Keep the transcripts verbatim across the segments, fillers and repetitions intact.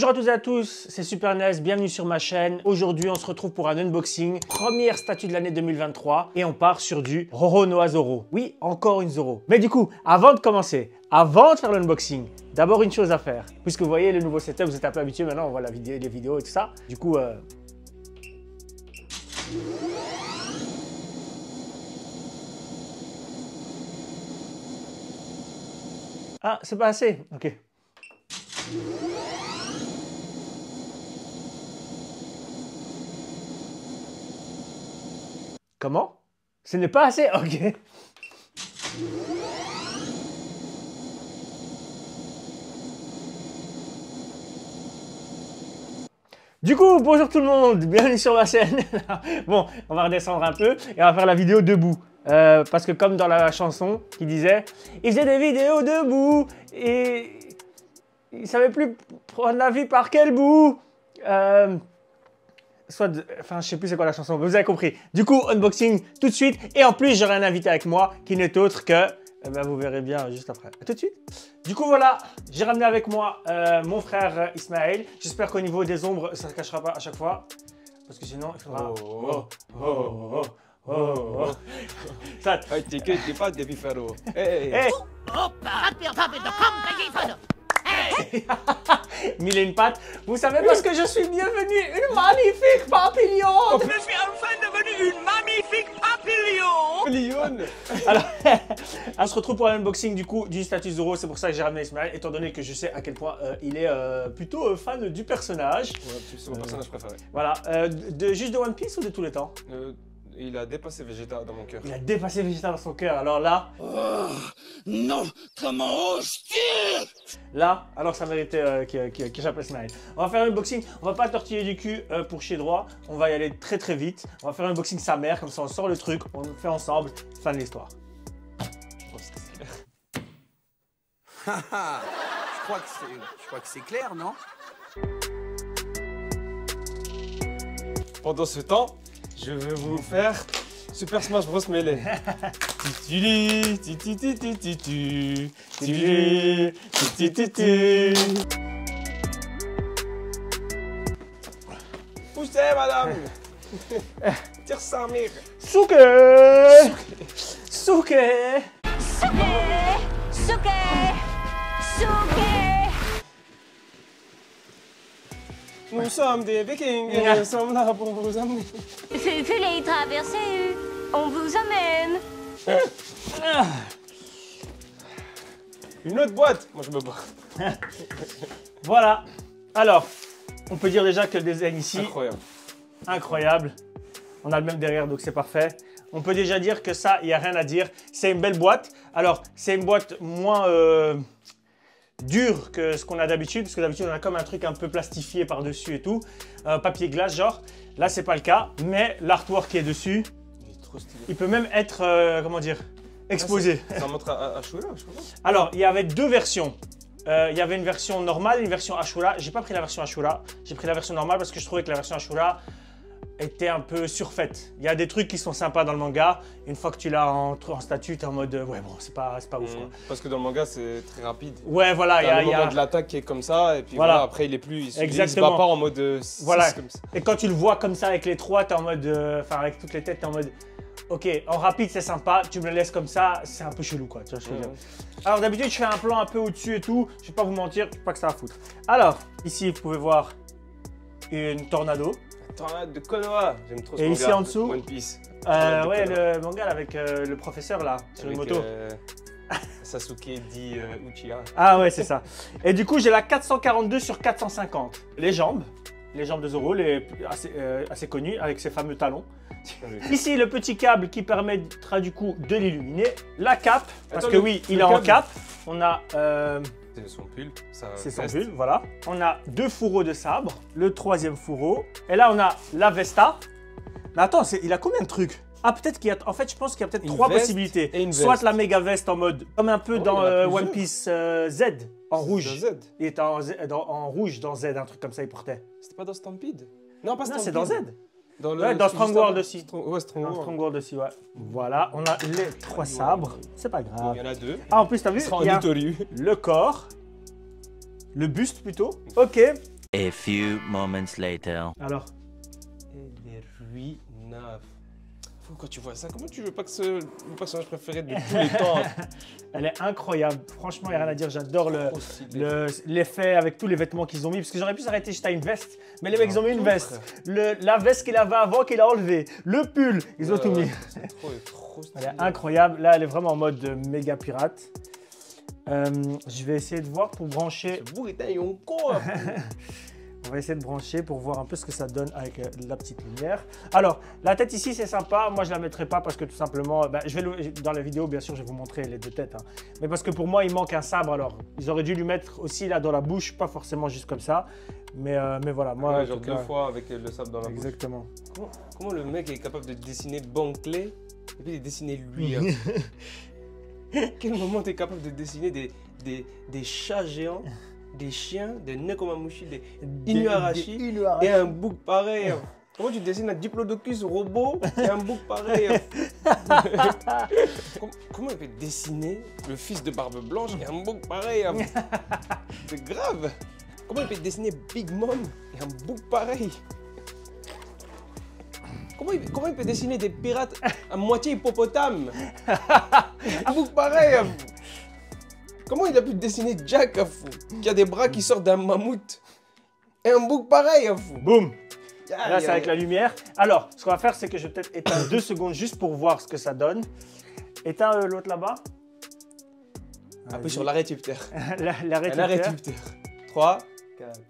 Bonjour à tous et à tous, c'est Super Nes, bienvenue sur ma chaîne. Aujourd'hui on se retrouve pour un unboxing, première statue de l'année deux mille vingt-trois et on part sur du Roronoa Zoro. Oui, encore une Zoro. Mais du coup, avant de commencer, avant de faire l'unboxing, d'abord une chose à faire. Puisque vous voyez le nouveau setup, vous êtes un peu habitués maintenant, on voit la vidéo, les vidéos et tout ça. Du coup... Euh... Ah, c'est pas assez, ok. Comment? Ce n'est pas assez? Ok. Du coup, bonjour tout le monde, bienvenue sur ma chaîne. Bon, on va redescendre un peu et on va faire la vidéo debout. Euh, parce que comme dans la chanson qui disait, il faisait des vidéos debout et il savait plus prendre la vie par quel bout. Euh... Soit, de... enfin, je sais plus c'est quoi la chanson, mais vous avez compris. Du coup, unboxing tout de suite. Et en plus, j'aurai un invité avec moi qui n'est autre que... Eh ben, vous verrez bien juste après. À tout de suite. Du coup, voilà, j'ai ramené avec moi euh, mon frère Ismaël. J'espère qu'au niveau des ombres, ça ne se cachera pas à chaque fois. Parce que sinon, il faudra... Oh, oh, oh, oh, oh, oh. Ça... T'es que t'es pas début ferro. Hey, hey. Mille et une pattes, vous savez parce que je suis bienvenue une magnifique papillon. Je suis enfin devenue une magnifique papillon. Alors, on se retrouve pour un unboxing du coup d'une statue Zoro. C'est pour ça que j'ai ramené Ismaël, étant donné que je sais à quel point euh, il est euh, plutôt euh, fan du personnage. Ouais, c'est mon euh, personnage préféré. Voilà, euh, de, juste de One Piece ou de tous les temps? euh... Il a dépassé Vegeta dans mon cœur. Il a dépassé Vegeta dans son cœur. Alors là... Oh, non, comment ose-t-il? Là, alors ça méritait euh, que, que, que j'appelle Smile. On va faire un unboxing. On va pas tortiller du cul euh, pour chier droit. On va y aller très très vite. On va faire un unboxing sa mère. Comme ça, on sort le truc. On le fait ensemble. Fin de l'histoire. Je crois que c'est clair, non? Pendant ce temps... Je vais vous faire Super Smash Bros Melee. Poussez, madame. Tire ça, mire. Sasuke. Sasuke. Sasuke. Sasuke. Sasuke. Nous sommes des Vikings et nous sommes là pour vous amener. Faites-les traverser, on vous amène. Une autre boîte. Moi, je me bats. Voilà. Alors, on peut dire déjà que le design ici... Incroyable. Incroyable. On a le même derrière, donc c'est parfait. On peut déjà dire que ça, il n'y a rien à dire. C'est une belle boîte. Alors, c'est une boîte moins... Euh... dur que ce qu'on a d'habitude, parce que d'habitude on a comme un truc un peu plastifié par dessus et tout, euh, papier glace genre. Là c'est pas le cas, mais l'artwork qui est dessus, il est trop stylé. Il peut même être euh, comment dire, exposé. Ah, ça montre à, à Ashura, je crois. Alors il y avait deux versions. Euh, il y avait une version normale, une version Ashura. J'ai pas pris la version Ashura, j'ai pris la version normale parce que je trouvais que la version Ashura était un peu surfaite. Il y a des trucs qui sont sympas dans le manga. Une fois que tu l'as en, en statut, t'es en mode euh, ouais bon, c'est pas, pas ouf. Mmh, quoi. Parce que dans le manga, c'est très rapide. Ouais, voilà. Il y a le moment y a... de l'attaque qui est comme ça, et puis voilà. Voilà, après il est plus, il se, il se bat pas en mode euh, voilà. Comme ça. Et quand tu le vois comme ça avec les trois, t'es en mode, enfin euh, avec toutes les têtes, t'es en mode ok, en rapide c'est sympa. Tu me le laisses comme ça, c'est un peu chelou quoi. Tu vois, je veux dire. Alors d'habitude, je fais un plan un peu au-dessus et tout. Je vais pas vous mentir, pas que ça à foutre. Alors ici, vous pouvez voir une tornado. Tornade de Konoha, j'aime trop ce manga. Et ici en dessous, One Piece. Euh, ouais, le manga avec euh, le professeur là, sur avec, une moto. Euh, Sasuke dit euh, Uchiha. Ah ouais, c'est ça. Et du coup, j'ai la quatre cent quarante-deux sur quatre cent cinquante. Les jambes, les jambes de Zoro, les assez, euh, assez connues, avec ses fameux talons. Oui. Ici, le petit câble qui permettra du coup de l'illuminer. La cape, parce Attends, que le, oui, il est en cape. On a... Euh, C'est son pull, c'est son pull, voilà. On a deux fourreaux de sabre, le troisième fourreau. Et là, on a la Vesta. Mais attends, il a combien de trucs? Ah, peut-être qu'il y a... En fait, je pense qu'il y a peut-être trois possibilités. Soit la méga veste en mode... Comme un peu oh, dans euh, One Piece euh, Z, en rouge. Z. Il était en, Z, dans, en rouge dans Z, un truc comme ça, il portait. C'était pas dans Stampede? Non, pas Stampede. Non, c'est dans Z. Dans, le, ouais, dans Strong World aussi. Strong, ouais, Strong World. Dans Strong World aussi, ouais. Voilà, on a les trois sabres. C'est pas grave. Il y en a deux. Ah, en plus, t'as vu, il y a le corps, le buste plutôt. Ok. A A few moments later. Alors, elle est ruinante. Quand tu vois ça, comment tu veux pas que ce mon personnage préféré de tous les temps? Elle est incroyable, franchement, il n'y a rien à dire. J'adore l'effet avec tous les vêtements qu'ils ont mis, parce que j'aurais pu s'arrêter juste à une veste, mais les mecs ils ont mis une veste. Le, la veste qu'il avait avant, qu'il a enlevée, le pull, ils ont euh, tout mis. Est trop, trop elle est incroyable, là elle est vraiment en mode de méga pirate. Euh, je vais essayer de voir pour brancher. On va essayer de brancher pour voir un peu ce que ça donne avec la petite lumière. Alors, la tête ici, c'est sympa. Moi, je ne la mettrai pas parce que tout simplement, bah, je vais le, dans la vidéo, bien sûr, je vais vous montrer les deux têtes. Hein. Mais parce que pour moi, il manque un sabre. Alors, ils auraient dû lui mettre aussi là dans la bouche, pas forcément juste comme ça. Mais, euh, mais voilà, moi... Ah ouais, genre deux fois avec le sabre dans la exactement. Bouche. Exactement. Comment, comment le mec est capable de dessiner Bankley et puis de dessiner lui hein. Quel moment tu es capable de dessiner des, des, des chats géants, des chiens, des Nekomamushi, des Inuarashi, des, des Inuarashi, et un bouc pareil. Comment tu dessines un diplodocus robot et un bouc pareil? comment, comment il peut dessiner le fils de Barbe Blanche et un bouc pareil? C'est grave. Comment il peut dessiner Big Mom et un bouc pareil? Comment il, comment il peut dessiner des pirates à moitié hippopotame? Un bouc pareil. Comment il a pu dessiner Jack, qui a des bras qui sortent d'un mammouth? Et un bouc pareil, fou. Boum. Là, c'est avec la lumière. Alors, ce qu'on va faire, c'est que je vais peut-être éteindre deux secondes juste pour voir ce que ça donne. Éteins euh, l'autre là-bas. Appuie sur l'arrêt tubitaire. L'arrêt tubitaire. trois, quatre.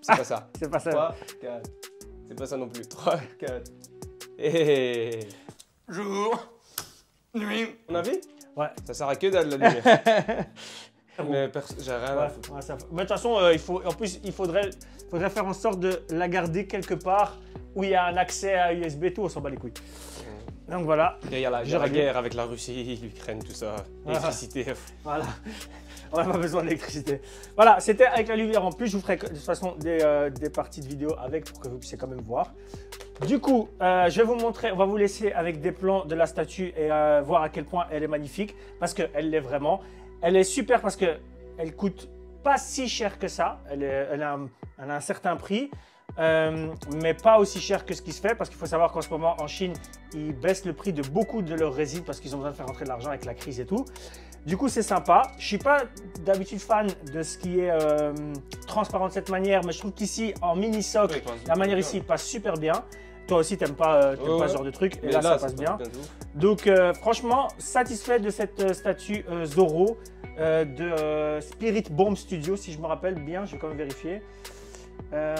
C'est pas ça. C'est pas ça. trois, quatre. C'est pas ça non plus. trois, quatre. Et... Jour. Nuit. On a vu? Ouais. Ça sert à que dalle la lumière. Mais j'ai rien à foutre. Ouais, ouais, ça... Mais de toute façon, euh, il faut... en plus, il faudrait... faudrait faire en sorte de la garder quelque part où il y a un accès à U S B, tout, on s'en bat les couilles. Ouais. Donc voilà. Il y a la, y a la guerre avec la Russie, l'Ukraine, tout ça. L'électricité. Voilà. On n'a pas besoin d'électricité. Voilà, c'était avec la lumière en plus. Je vous ferai de toute façon des, euh, des parties de vidéo avec pour que vous puissiez quand même voir. Du coup, euh, je vais vous montrer, on va vous laisser avec des plans de la statue et euh, voir à quel point elle est magnifique. Parce qu'elle l'est vraiment. Elle est super parce qu'elle coûte pas si cher que ça. Elle, est, elle, a, un, elle a un certain prix. Euh, mais pas aussi cher que ce qui se fait parce qu'il faut savoir qu'en ce moment en Chine ils baissent le prix de beaucoup de leurs résines parce qu'ils ont besoin de faire rentrer de l'argent avec la crise et tout. Du coup c'est sympa. Je suis pas d'habitude fan de ce qui est euh, transparent de cette manière, mais je trouve qu'ici en mini soc oui, la manière ici bien. Passe super bien. Toi aussi t'aimes pas, euh, oh, pas ouais. Ce genre de truc et, et là, là ça passe bien. Donc euh, franchement satisfait de cette euh, statue euh, Zoro euh, de euh, Spirit Bomb Studio si je me rappelle bien, je vais quand même vérifier. Euh,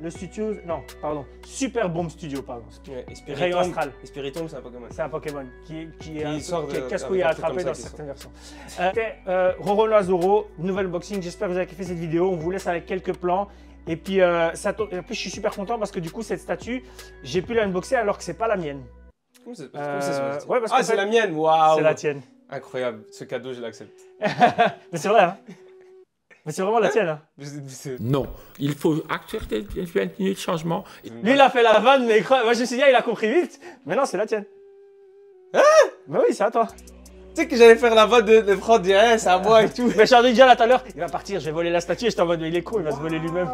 le studio, non, pardon, Super Bomb Studio, pardon. Ouais, Rayon Astral. Spiritomb, c'est un Pokémon. C'est un Pokémon qui, qui, qui sort de casse-couille à attraper dans certaines versions. C'était euh, Roronoa Zoro, nouvelle boxing. J'espère que vous avez kiffé cette vidéo. On vous laisse avec quelques plans. Et puis, euh, ça et puis je suis super content parce que du coup, cette statue, j'ai pu la unboxer alors que c'est pas la mienne. Comment c'est euh, ouais, ah, c'est la mienne, waouh. C'est la tienne. Incroyable, ce cadeau, je l'accepte. Mais c'est vrai, hein. Mais c'est vraiment la tienne, hein? Non, il faut accepter le changement. Lui, il a fait la vanne, mais moi je me suis dit, ah, il a compris vite. Mais non, c'est la tienne. Hein? Bah oui, c'est à toi. Tu sais que j'allais faire la vanne de, de prendre des hey, c'est à moi et tout. Mais je t'en ai dit là tout à l'heure, il va partir, je vais voler la statue. J'étais en mode, il est con, il va wow. se voler lui-même.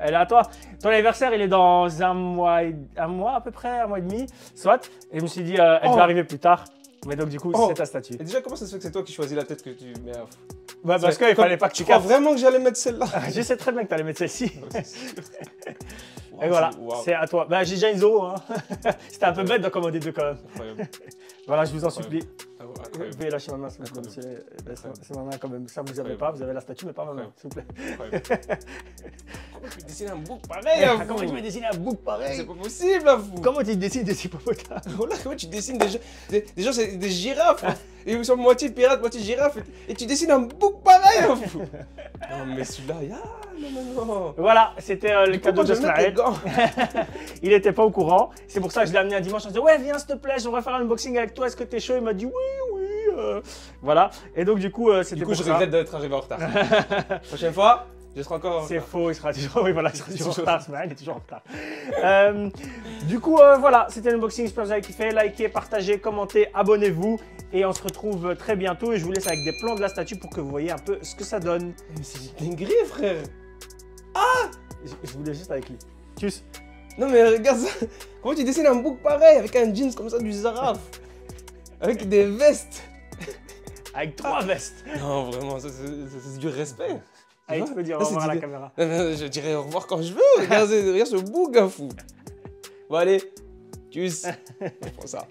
Elle est à toi. Ton anniversaire, il est dans un mois, et... un mois à peu près, un mois et demi, soit. Et je me suis dit, euh, elle oh. va arriver plus tard. Mais donc du coup, oh. c'est ta statue. Et déjà, comment ça se fait que c'est toi qui choisis la tête que tu mets à... Bah parce qu'il fallait pas que tu crois vraiment que j'allais mettre celle-là. Je sais très bien que tu allais mettre celle-ci. Wow, et voilà, c'est wow. à toi. Bah j'ai déjà une Zoro. Hein. C'était un peu bête d'en commander deux quand même. Incroyable. Voilà, je vous en supplie. Incroyable. Veuillez lâcher ma main, s'il vous plaît. C'est ma main quand même. Ça, vous n'avez pas. Vous avez la statue, mais pas ma main, s'il vous plaît. Comment tu dessines un bouc pareil? Comment tu peux dessiner un bouc pareil? C'est pas possible, vous. Comment tu dessines des hippopotames? Comment tu dessines des gens, des, des, gens, des girafes? Ils sont moitié pirates, moitié girafes. Et tu dessines un bouc pareil? Vous. Non, mais celui-là, yeah, non, non, non. Voilà, c'était euh, le cadeau de Ismaël. Il n'était pas au courant. C'est pour ça que je l'ai amené un dimanche. Je lui ai dit, ouais, viens, s'il te plaît, j'aimerais faire un unboxing avec toi. Est-ce que t'es chaud? Il m'a dit, oui, oui. Euh, voilà. Et donc, du coup, euh, c'était. Du coup, pour je ça. regrette d'être arrivé en retard. Prochaine fois, je serai encore. C'est faux, il sera toujours. Oui, voilà, il sera toujours en retard. Ismaël est toujours en retard. euh, du coup, euh, voilà, c'était l'unboxing. J'espère que vous avez kiffé. Likez, partagez, commentez, abonnez-vous. Et on se retrouve très bientôt. Et je vous laisse avec des plans de la statue pour que vous voyez un peu ce que ça donne. Mais c'est une dinguerie, frère. Ah! je voulais juste avec lui. Tchuss. Non mais regarde ça. Comment tu dessines un bouc pareil avec un jeans comme ça du Zara, avec des vestes. Avec trois vestes. Non vraiment, c'est du respect. Allez, tu peux dire au revoir à la caméra. Je dirais au revoir quand je veux. Regarde ce bouc à fou. Bon allez, tchuss. On prend ça.